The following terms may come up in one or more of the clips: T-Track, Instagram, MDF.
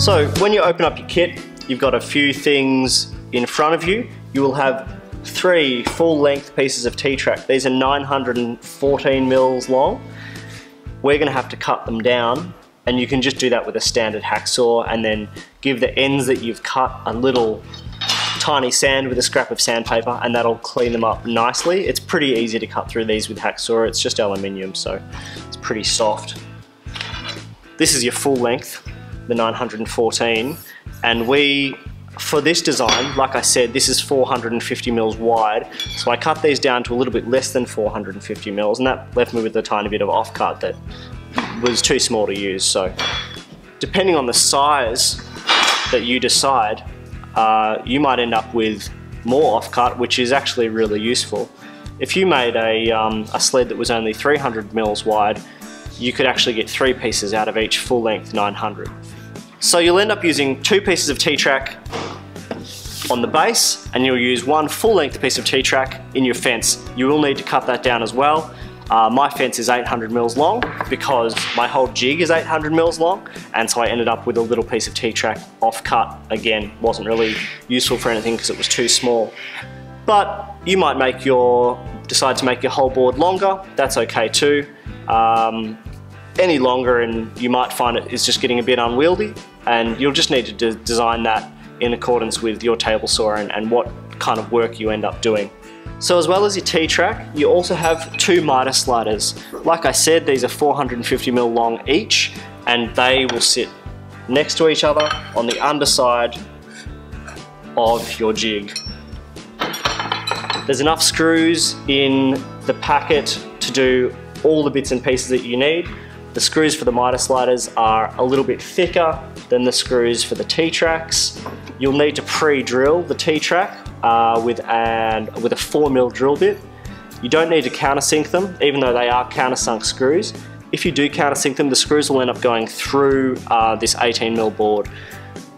So when you open up your kit, you've got a few things in front of you. You will have three full-length pieces of T-Track. These are 914 mils long. We're gonna have to cut them down, and you can just do that with a standard hacksaw and then give the ends that you've cut a little tiny sand with a scrap of sandpaper, and that'll clean them up nicely. It's pretty easy to cut through these with hacksaw. It's just aluminium, so it's pretty soft. This is your full length, the 914, and for this design, like I said, this is 450 mils wide, so I cut these down to a little bit less than 450 mils, and that left me with a tiny bit of offcut that was too small to use. So depending on the size that you decide, you might end up with more offcut, which is actually really useful. If you made a sled that was only 300 mils wide, you could actually get three pieces out of each full length 900. So you'll end up using two pieces of T-Track on the base, and you'll use one full length piece of T-Track in your fence. You will need to cut that down as well. My fence is 800 mils long because my whole jig is 800 mils long, and so I ended up with a little piece of T-Track off cut. Again, wasn't really useful for anything because it was too small. But you might decide to make your whole board longer. That's okay too. Any longer and you might find it is just getting a bit unwieldy, and you'll just need to design that in accordance with your table saw and what kind of work you end up doing. So as well as your T-Track, you also have two miter sliders. Like I said, these are 450 mil long each, and they will sit next to each other on the underside of your jig. There's enough screws in the packet to do all the bits and pieces that you need. The screws for the miter sliders are a little bit thicker than the screws for the T-Tracks. You'll need to pre-drill the T-Track with a 4 mil drill bit. You don't need to countersink them, even though they are countersunk screws. If you do countersink them, the screws will end up going through this 18 mil board.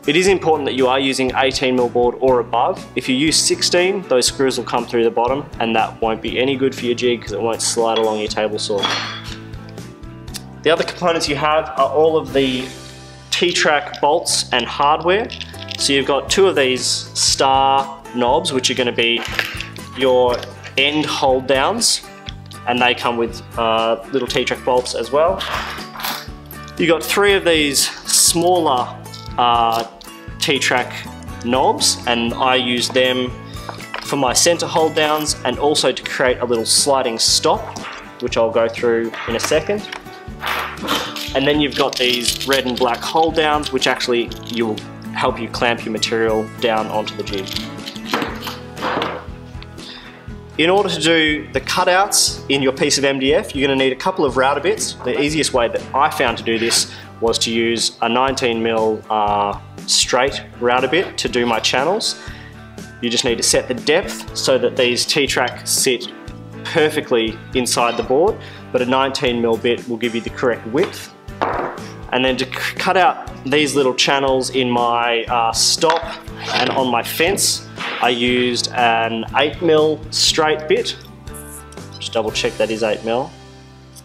It is important that you are using 18 mil board or above. If you use 16, those screws will come through the bottom, and that won't be any good for your jig because it won't slide along your table saw. The other components you have are all of the T-Track bolts and hardware. So you've got two of these star knobs, which are going to be your end hold downs, and they come with little T-Track bolts as well. You've got three of these smaller T-Track knobs, and I use them for my center hold downs and also to create a little sliding stop, which I'll go through in a second. And then you've got these red and black hold downs, which actually will help you clamp your material down onto the jig. In order to do the cutouts in your piece of MDF, you're going to need a couple of router bits. The easiest way that I found to do this was to use a 19 mil straight router bit to do my channels. You just need to set the depth so that these T-Track sit perfectly inside the board, but a 19 mil bit will give you the correct width. And then to cut out these little channels in my stop and on my fence, I used an 8 mil straight bit. Just double check that is 8 mil.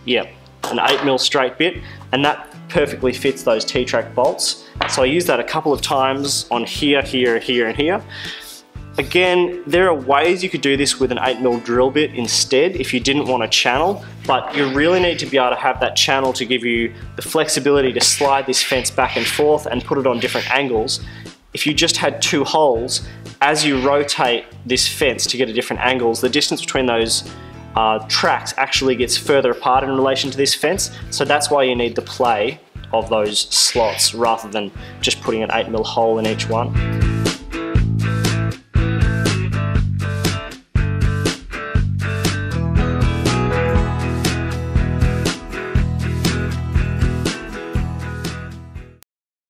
Yeah, an 8 mil straight bit, and that perfectly fits those T-Track bolts. So I used that a couple of times on here, here, here, and here. Again, there are ways you could do this with an 8 mil drill bit instead if you didn't want a channel, but you really need to be able to have that channel to give you the flexibility to slide this fence back and forth and put it on different angles. If you just had two holes, as you rotate this fence to get at different angles, the distance between those tracks actually gets further apart in relation to this fence, so that's why you need the play of those slots rather than just putting an 8 mil hole in each one.